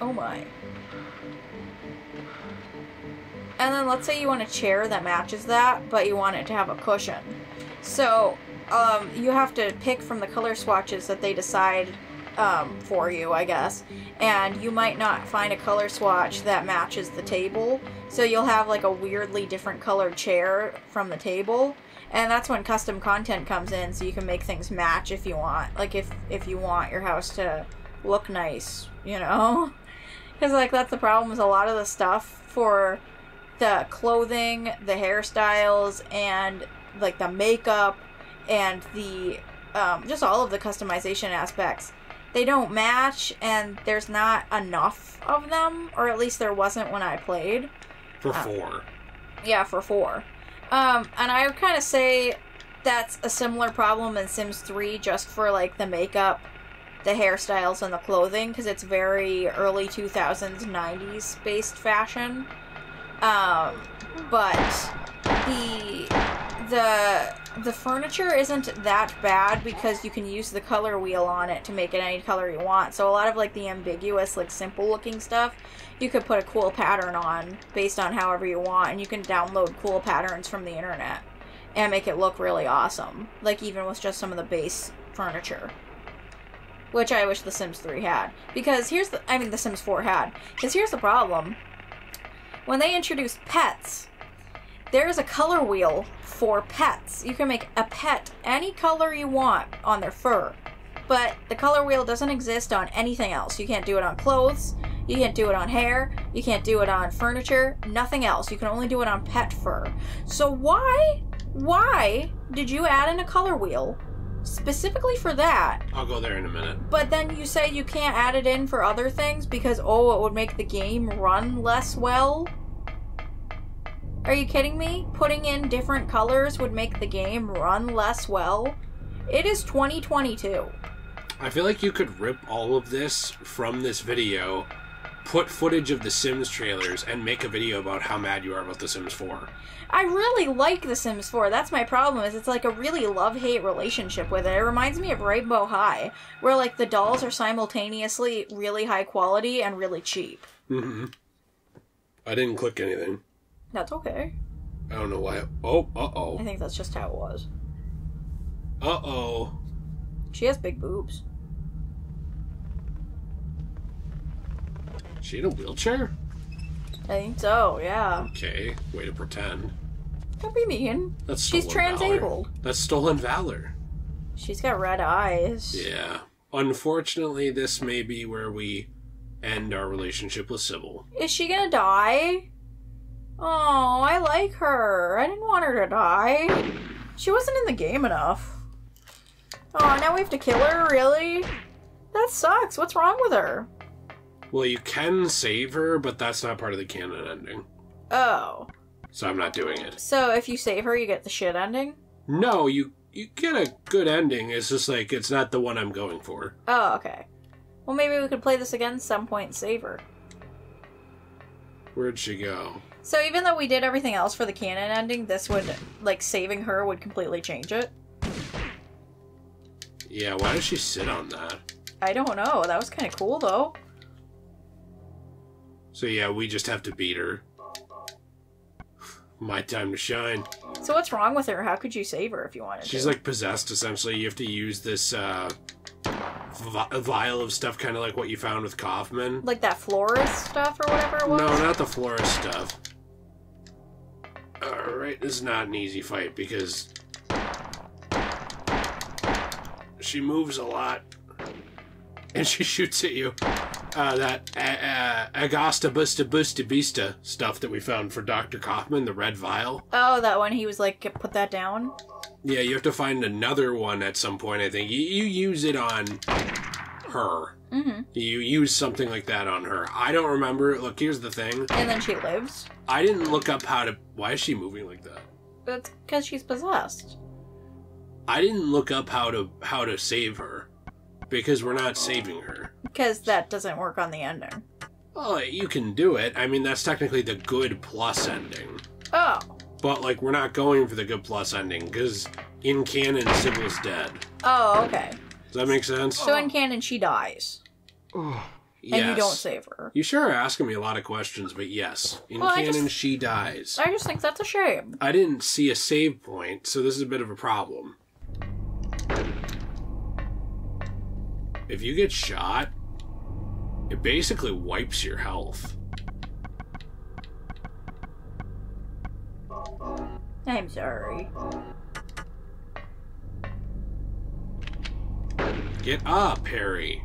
Oh my. And then let's say you want a chair that matches that, but you want it to have a cushion. So you have to pick from the color swatches that they decide for you, I guess. And you might not find a color swatch that matches the table. So you'll have like a weirdly different colored chair from the table. And that's when custom content comes in, so you can make things match if you want. Like if you want your house to look nice, you know? Because like that's the problem is a lot of the stuff for the clothing, the hairstyles, and like the makeup, and the just all of the customization aspects, they don't match, and there's not enough of them, or at least there wasn't when I played. For 4. Yeah, for 4. And I would kind of say that's a similar problem in Sims 3, just for like the makeup, the hairstyles, and the clothing, because it's very early 2000s, 90s based fashion. But the furniture isn't that bad because you can use the color wheel on it to make it any color you want. So a lot of like the ambiguous, like simple looking stuff, you could put a cool pattern on based on however you want, and you can download cool patterns from the internet and make it look really awesome. Like even with just some of the base furniture. Which I wish The Sims 3 had. Because here's the, I mean The Sims 4 had. Because here's the problem. When they introduced pets, there is a color wheel for pets. You can make a pet any color you want on their fur, but the color wheel doesn't exist on anything else. You can't do it on clothes, you can't do it on hair, you can't do it on furniture, nothing else. You can only do it on pet fur. So why did you add in a color wheel specifically for that? I'll go there in a minute. But then you say you can't add it in for other things because, oh, it would make the game run less well? Are you kidding me? Putting in different colors would make the game run less well? It is 2022. I feel like you could rip all of this from this video, put footage of The Sims trailers, and make a video about how mad you are about The Sims 4. I really like The Sims 4. That's my problem, is it's like a really love-hate relationship with it. It reminds me of Rainbow High, where like the dolls are simultaneously really high quality and really cheap. Mm-hmm. I didn't click anything. That's okay. I don't know why. Oh, uh-oh. I think that's just how it was. Uh-oh. She has big boobs. She in a wheelchair? I think so, yeah. Okay, way to pretend. Don't be mean. That's stolen valor. She's trans-abled. That's stolen valor. She's got red eyes. Yeah. Unfortunately, this may be where we end our relationship with Sybil. Is she gonna die? Oh, I like her. I didn't want her to die. She wasn't in the game enough. Oh, now we have to kill her, really? That sucks. What's wrong with her? Well, you can save her, but that's not part of the canon ending. Oh. So I'm not doing it. So if you save her, you get the shit ending? No, you get a good ending. It's just like, it's not the one I'm going for. Oh, okay. Well, maybe we could play this again at some point and save her. Where'd she go? So even though we did everything else for the canon ending, this would, like, saving her would completely change it. Yeah, why does she sit on that? I don't know. That was kind of cool, though. So yeah, we just have to beat her. My time to shine. So what's wrong with her? How could you save her if you wanted to? She's like possessed, essentially. You have to use this vial of stuff, kind of like what you found with Kaufman. Like that florist stuff or whatever it was? No, not the florist stuff. Alright, this is not an easy fight because she moves a lot and she shoots at you. That Agasta Busta Busta Bista stuff that we found for Dr. Kaufman, the red vial. Oh, that one. He was like, put that down? Yeah, you have to find another one at some point, I think. You use it on her. Mm-hmm. You use something like that on her. I don't remember. Look, here's the thing. And then she lives. I didn't look up how to... Why is she moving like that? That's because she's possessed. I didn't look up how to save her. Because we're not saving her. Because that doesn't work on the ending. Well, you can do it. I mean, that's technically the good plus ending. Oh. But, like, we're not going for the good plus ending, because in canon, Sybil's dead. Oh, okay. Does that make sense? So in canon, she dies. Yes. And you don't save her. You sure are asking me a lot of questions, but yes. In canon, she dies. I just think that's a shame. I didn't see a save point, so this is a bit of a problem. If you get shot, it basically wipes your health. I'm sorry. Get up, Harry.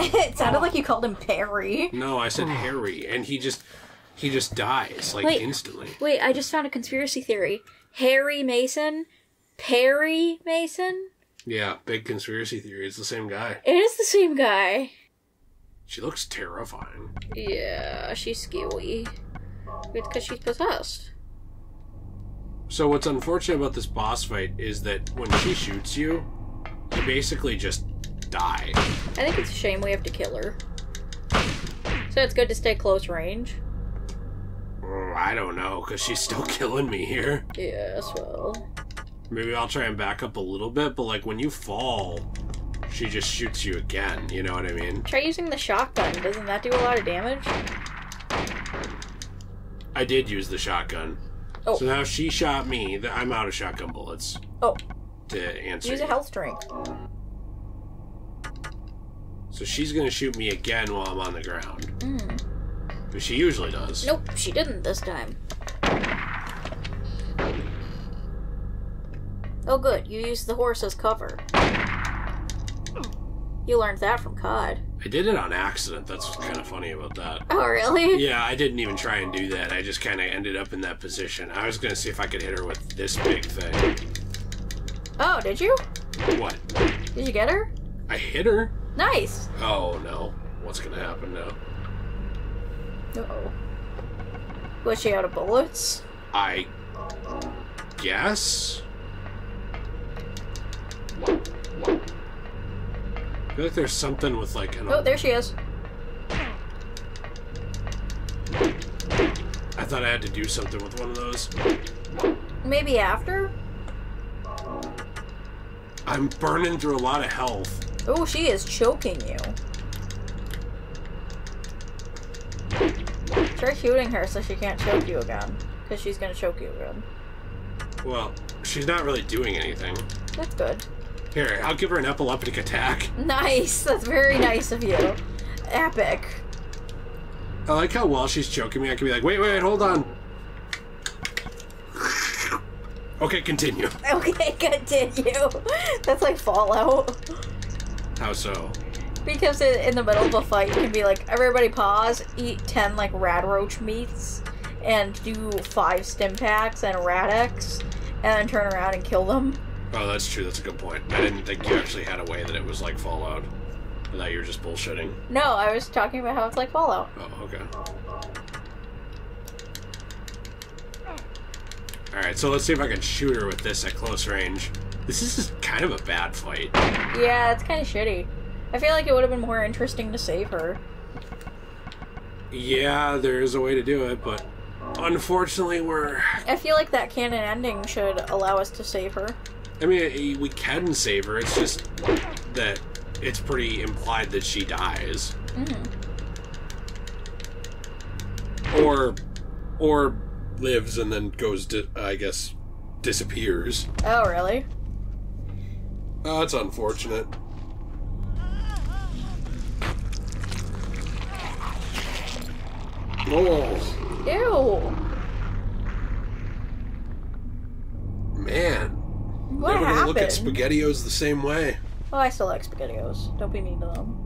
It sounded like you called him Perry. No, I said Harry, and he just dies, like, instantly. Wait, I just found a conspiracy theory. Harry Mason? Perry Mason? Yeah, big conspiracy theory. It's the same guy. It is the same guy. She looks terrifying. Yeah, she's scary. Because she's possessed. So what's unfortunate about this boss fight is that when she shoots you, you basically just die. I think it's a shame we have to kill her. So it's good to stay close range. I don't know, because she's still killing me here. Yes, well. Maybe I'll try and back up a little bit, but like when you fall, she just shoots you again, you know what I mean? Try using the shotgun. Doesn't that do a lot of damage? I did use the shotgun. Oh. So now she shot me. I'm out of shotgun bullets. Oh. To answer. Use a health drink. So she's going to shoot me again while I'm on the ground. Mm. But she usually does. Nope, she didn't this time. Oh good, you used the horse as cover. You learned that from COD. I did it on accident. That's what's kind of funny about that. Oh, really? Yeah, I didn't even try and do that. I just kind of ended up in that position. I was going to see if I could hit her with this big thing. Oh, did you? What? Did you get her? I hit her. Nice. Oh, no. What's going to happen now? Uh-oh. Was she out of bullets? I guess? I feel like there's something with like an... Oh, there she is. I thought I had to do something with one of those. Maybe after? I'm burning through a lot of health. Oh, she is choking you. Try shooting her so she can't choke you again. Because she's going to choke you again. Well, she's not really doing anything. That's good. Here, I'll give her an epileptic attack. Nice. That's very nice of you. Epic. I like how while she's choking me, I can be like, wait, wait, hold on. Okay, continue. Okay, continue. That's like Fallout. How so? Because in the middle of a fight, you can be like, everybody pause, eat 10, like, rad roach meats, and do 5 stim packs and Radix, and then turn around and kill them. Oh, that's true. That's a good point. I didn't think you actually had a way that it was like Fallout. I thought you were just bullshitting. No, I was talking about how it's like Fallout. Oh, okay. Alright, so let's see if I can shoot her with this at close range. This is just kind of a bad fight. Yeah, it's kind of shitty. I feel like it would have been more interesting to save her. Yeah, there is a way to do it, but unfortunately we're... I feel like that canon ending should allow us to save her. I mean, we can save her, it's just that it's pretty implied that she dies. Mm. Or lives and then goes to, I guess, disappears. Oh, really? Oh, that's unfortunate. Oh. Ew. Man. What happened? Never look at SpaghettiOs the same way. Oh, I still like SpaghettiOs. Don't be mean to them.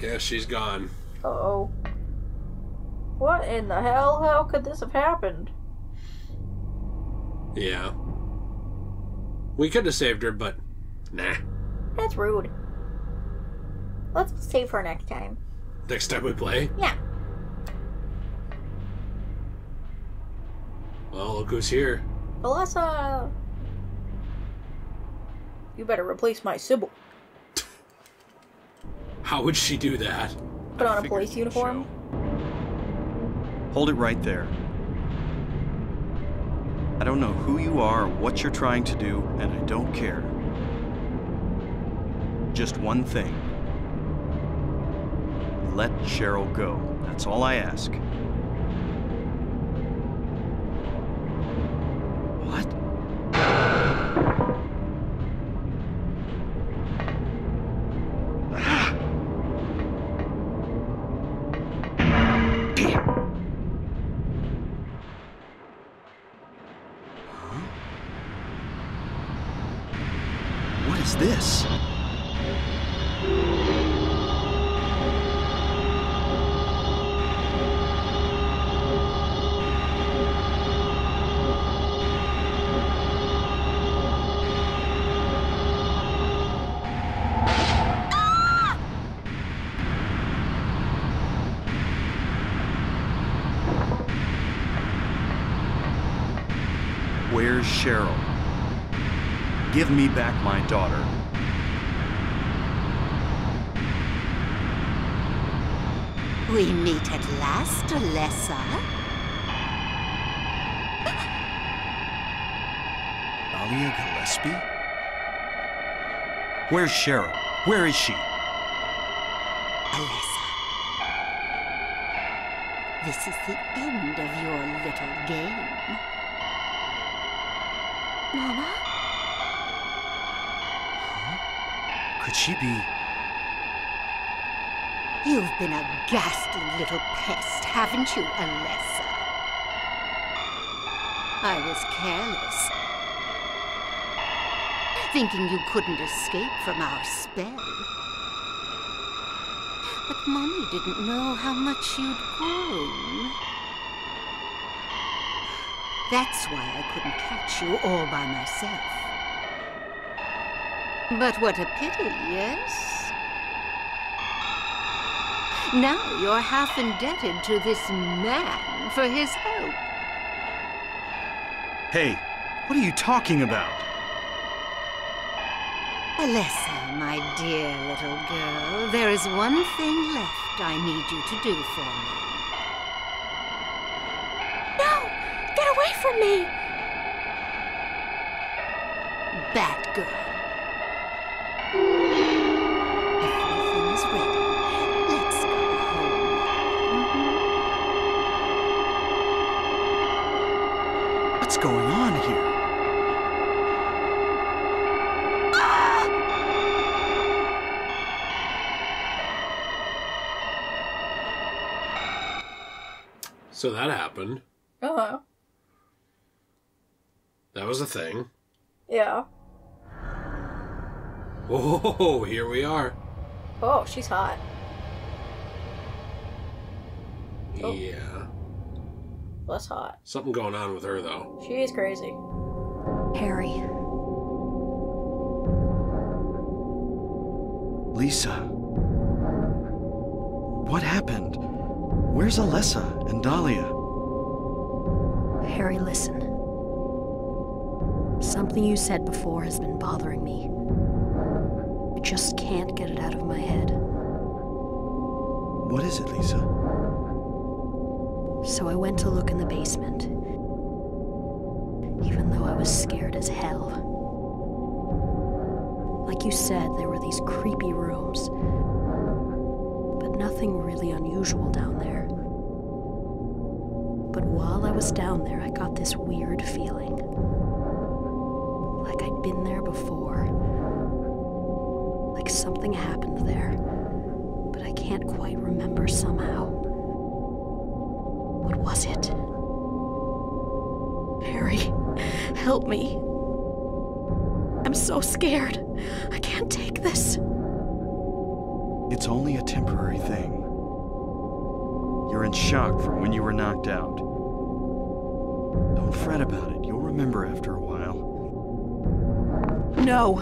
Yeah, she's gone. Uh-oh. What in the hell? How could this have happened? Yeah. We could have saved her, but nah. That's rude. Let's save her next time. Next time we play? Yeah. Well, look who's here. Alessa! You better replace my Sybil. How would she do that? Put on a police uniform? Hold it right there. I don't know who you are or what you're trying to do, and I don't care. Just one thing. Let Cheryl go. That's all I ask. What? Huh? What is this? Cheryl, give me back my daughter. We meet at last, Alessa. Dahlia Gillespie? Where's Cheryl? Where is she? Alessa, this is the end of your little game. Mama? Huh? Could she be... You've been a ghastly little pest, haven't you, Alessa? I was careless. Thinking you couldn't escape from our spell. But Mommy didn't know how much you'd grown. That's why I couldn't catch you all by myself. But what a pity, yes? Now you're half indebted to this man for his help. Hey, what are you talking about? Alessa, my dear little girl, there is one thing left I need you to do for me. Me. Bad girl. Everything is ready. Let's go home. Mm-hmm. What's going on here? So that happened. Uh-huh. That was a thing. Yeah. Oh, here we are. Oh, she's hot. Yeah. That's hot. Something going on with her, though. She is crazy. Harry. Lisa. What happened? Where's Alessa and Dahlia? Harry, listen. Something you said before has been bothering me. I just can't get it out of my head. What is it, Lisa? So I went to look in the basement, even though I was scared as hell. Like you said, there were these creepy rooms, but nothing really unusual down there. But while I was down there, I got this weird feeling. Like I'd been there before. Like something happened there, but I can't quite remember somehow. What was it? Harry, help me. I'm so scared. I can't take this. It's only a temporary thing. You're in shock from when you were knocked out. Don't fret about it. You'll remember after a while. No.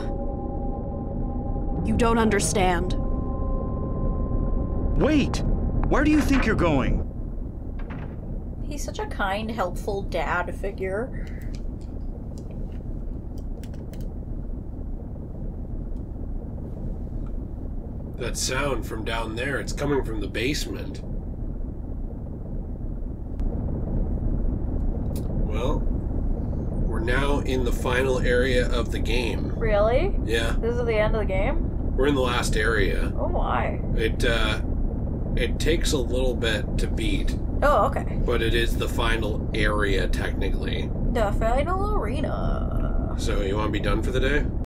You don't understand. Wait! Where do you think you're going? He's such a kind, helpful dad figure. That sound from down there, it's coming from the basement. Well, We're now in the final area of the game. Really? Yeah. This is the end of the game? We're in the last area. Oh my. It takes a little bit to beat. Oh, okay. But it is the final area, technically. The final arena. So, you want to be done for the day?